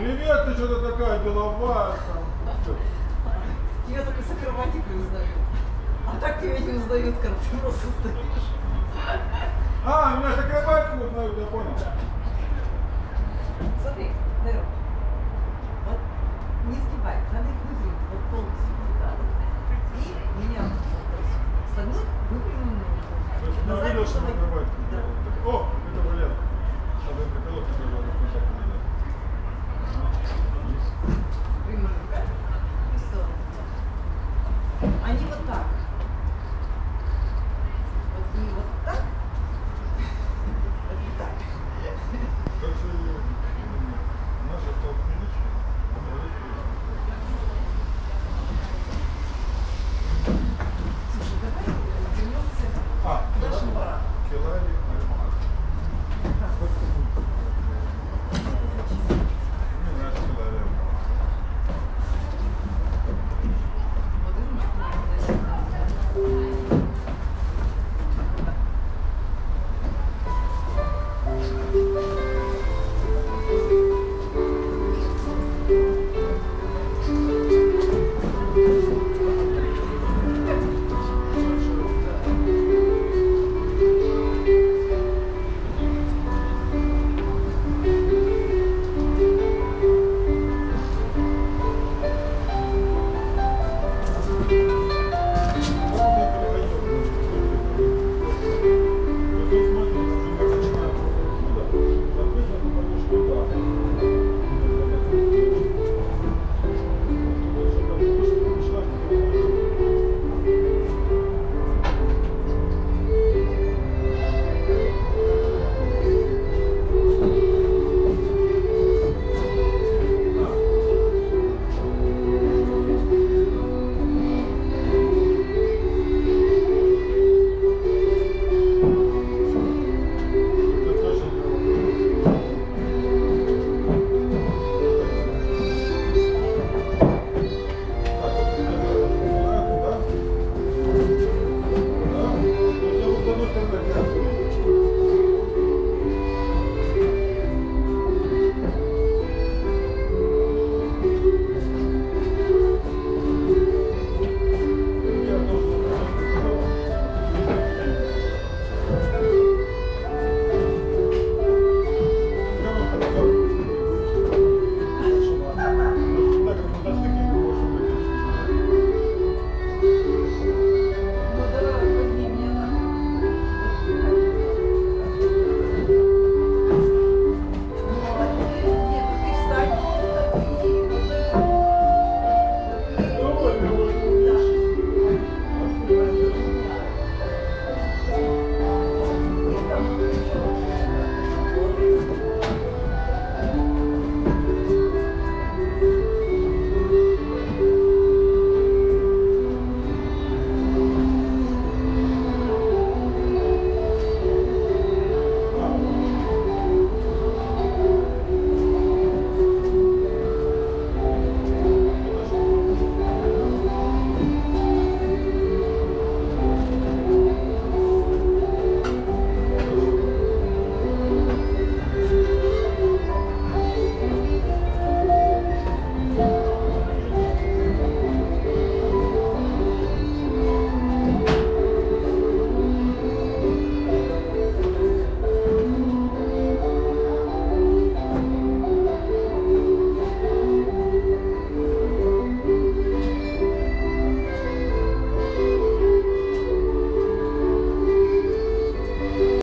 Привет, ты что-то такая деловая. Тебя только с акробатикой узнают. А так тебя не узнают, как ты просто стоишь. А, меня же акробатику узнают, я понял. Смотри, Дарёк, вот не сгибай, надо их выдвинуть вот полностью туда. И меня с одной выпрямленной ножкой. Назад, видел, что на акробатику делают. Да. О, это валет. Надо их приколоть, который надо включать. Примерно, да? И все. Они вот так.